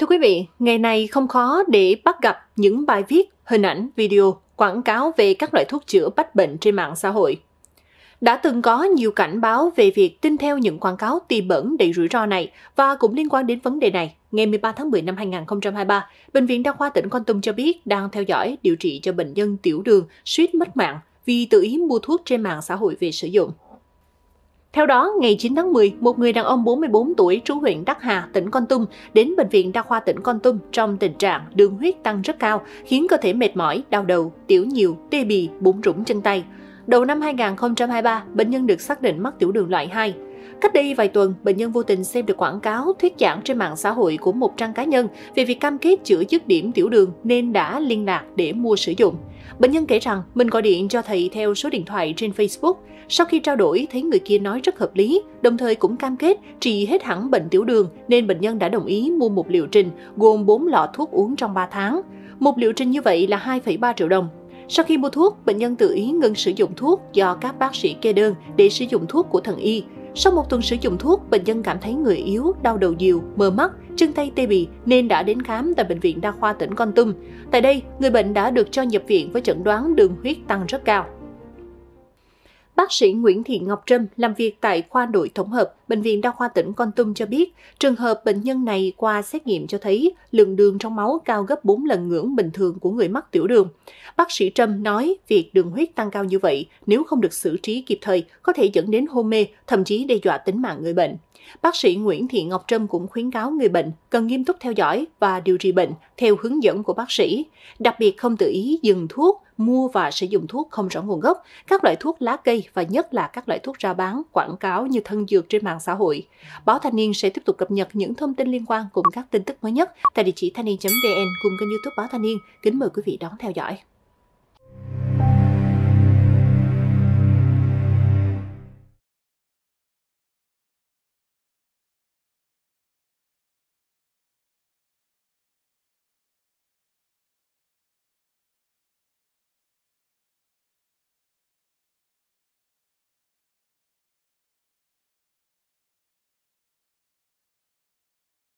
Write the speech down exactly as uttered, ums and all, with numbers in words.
Thưa quý vị, ngày này không khó để bắt gặp những bài viết, hình ảnh, video, quảng cáo về các loại thuốc chữa bách bệnh trên mạng xã hội. Đã từng có nhiều cảnh báo về việc tin theo những quảng cáo tiềm ẩn đầy rủi ro này và cũng liên quan đến vấn đề này. Ngày mười ba tháng mười năm hai nghìn không trăm hai mươi ba, Bệnh viện đa khoa tỉnh Kon Tum cho biết đang theo dõi điều trị cho bệnh nhân tiểu đường suýt mất mạng vì tự ý mua thuốc trên mạng xã hội về sử dụng. Theo đó, ngày chín tháng mười, một người đàn ông bốn mươi bốn tuổi trú huyện Đắc Hà, tỉnh Kon Tum đến Bệnh viện đa khoa tỉnh Kon Tum trong tình trạng đường huyết tăng rất cao, khiến cơ thể mệt mỏi, đau đầu, tiểu nhiều, tê bì, bủn rủn chân tay. Đầu năm hai nghìn không trăm hai mươi ba, bệnh nhân được xác định mắc tiểu đường loại hai. Cách đây vài tuần, bệnh nhân vô tình xem được quảng cáo thuyết giảng trên mạng xã hội của một trang cá nhân về việc cam kết chữa dứt điểm tiểu đường nên đã liên lạc để mua sử dụng. Bệnh nhân kể rằng mình gọi điện cho thầy theo số điện thoại trên Facebook. Sau khi trao đổi, thấy người kia nói rất hợp lý, đồng thời cũng cam kết trị hết hẳn bệnh tiểu đường nên bệnh nhân đã đồng ý mua một liệu trình gồm bốn lọ thuốc uống trong ba tháng. Một liệu trình như vậy là hai phẩy ba triệu đồng. Sau khi mua thuốc, bệnh nhân tự ý ngừng sử dụng thuốc do các bác sĩ kê đơn để sử dụng thuốc của thần y. Sau một tuần sử dụng thuốc, bệnh nhân cảm thấy người yếu, đau đầu nhiều, mờ mắt, chân tay tê bì nên đã đến khám tại Bệnh viện đa khoa tỉnh Kon Tum. Tại đây, người bệnh đã được cho nhập viện với chẩn đoán đường huyết tăng rất cao. Bác sĩ Nguyễn Thị Ngọc Trâm làm việc tại khoa nội tổng hợp Bệnh viện đa khoa tỉnh Kon Tum cho biết, trường hợp bệnh nhân này qua xét nghiệm cho thấy lượng đường trong máu cao gấp bốn lần ngưỡng bình thường của người mắc tiểu đường. Bác sĩ Trâm nói việc đường huyết tăng cao như vậy nếu không được xử trí kịp thời có thể dẫn đến hôn mê, thậm chí đe dọa tính mạng người bệnh. Bác sĩ Nguyễn Thị Ngọc Trâm cũng khuyến cáo người bệnh cần nghiêm túc theo dõi và điều trị bệnh theo hướng dẫn của bác sĩ, đặc biệt không tự ý dừng thuốc, mua và sử dụng thuốc không rõ nguồn gốc, các loại thuốc lá cây và nhất là các loại thuốc rao bán, quảng cáo như thân dược trên mạng xã hội. Báo Thanh Niên sẽ tiếp tục cập nhật những thông tin liên quan cùng các tin tức mới nhất tại địa chỉ thanhnien chấm vn cùng kênh YouTube Báo Thanh Niên. Kính mời quý vị đón theo dõi.